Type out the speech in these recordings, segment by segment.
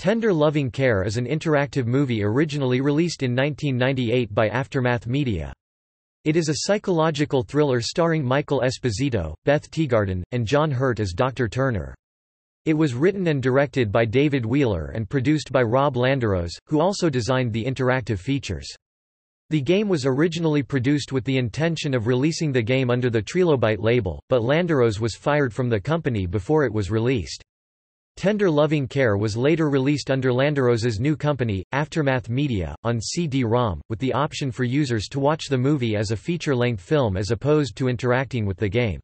Tender Loving Care is an interactive movie originally released in 1998 by Aftermath Media. It is a psychological thriller starring Michael Esposito, Beth Teagarden, and John Hurt as Dr. Turner. It was written and directed by David Wheeler and produced by Rob Landeros, who also designed the interactive features. The game was originally produced with the intention of releasing the game under the Trilobyte label, but Landeros was fired from the company before it was released. Tender Loving Care was later released under Landeros's new company, Aftermath Media, on CD-ROM, with the option for users to watch the movie as a feature-length film as opposed to interacting with the game.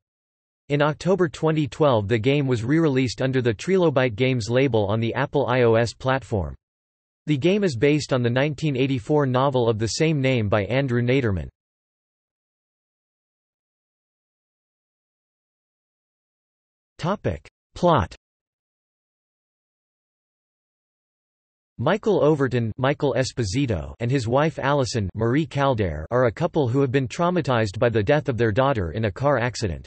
In October 2012 the game was re-released under the Trilobyte Games label on the Apple iOS platform. The game is based on the 1984 novel of the same name by Andrew Naderman. Plot. Michael Overton, Michael Esposito, and his wife Allison Marie Calder are a couple who have been traumatized by the death of their daughter in a car accident.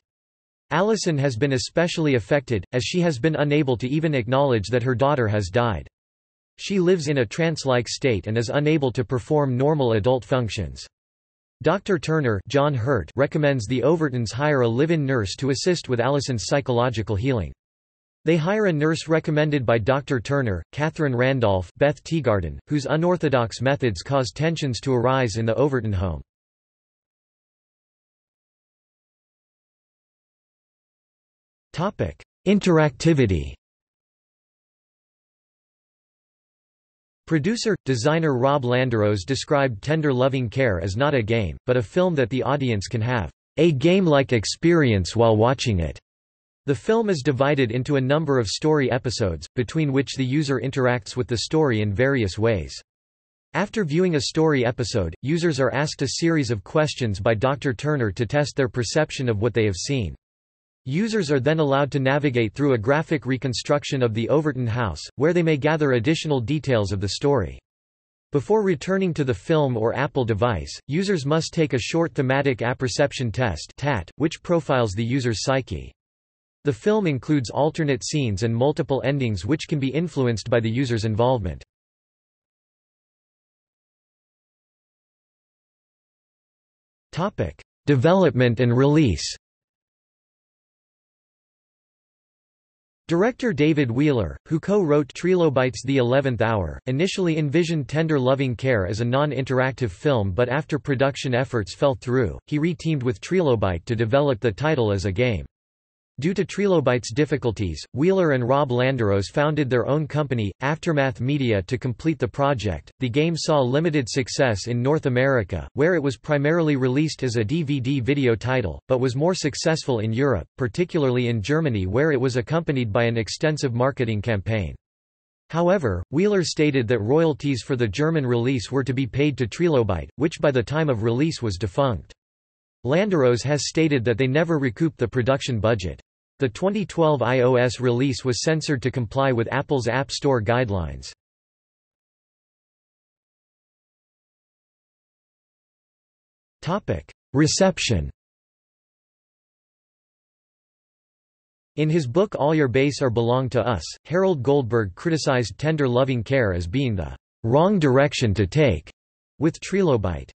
Allison has been especially affected, as she has been unable to even acknowledge that her daughter has died. She lives in a trance-like state and is unable to perform normal adult functions. Dr. Turner, John Hurt, recommends the Overtons hire a live-in nurse to assist with Allison's psychological healing. They hire a nurse recommended by Dr. Turner, Catherine Randolph, Beth Teagarden, whose unorthodox methods cause tensions to arise in the Overton home. Interactivity. Producer, designer Rob Landeros described Tender Loving Care as not a game, but a film that the audience can have a game-like experience while watching it. The film is divided into a number of story episodes, between which the user interacts with the story in various ways. After viewing a story episode, users are asked a series of questions by Dr. Turner to test their perception of what they have seen. Users are then allowed to navigate through a graphic reconstruction of the Overton house, where they may gather additional details of the story. Before returning to the film or Apple device, users must take a short thematic apperception test, which profiles the user's psyche. The film includes alternate scenes and multiple endings which can be influenced by the user's involvement. Development and release. Director David Wheeler, who co-wrote Trilobyte's The 11th Hour, initially envisioned Tender Loving Care as a non-interactive film, but after production efforts fell through, he re-teamed with Trilobyte to develop the title as a game. Due to Trilobyte's difficulties, Wheeler and Rob Landeros founded their own company, Aftermath Media, to complete the project. The game saw limited success in North America, where it was primarily released as a DVD video title, but was more successful in Europe, particularly in Germany, where it was accompanied by an extensive marketing campaign. However, Wheeler stated that royalties for the German release were to be paid to Trilobyte, which by the time of release was defunct. Landeros has stated that they never recouped the production budget. The 2012 iOS release was censored to comply with Apple's App Store guidelines. Reception. In his book All Your Base Are Belong to Us, Harold Goldberg criticized Tender Loving Care as being the wrong direction to take with Trilobyte.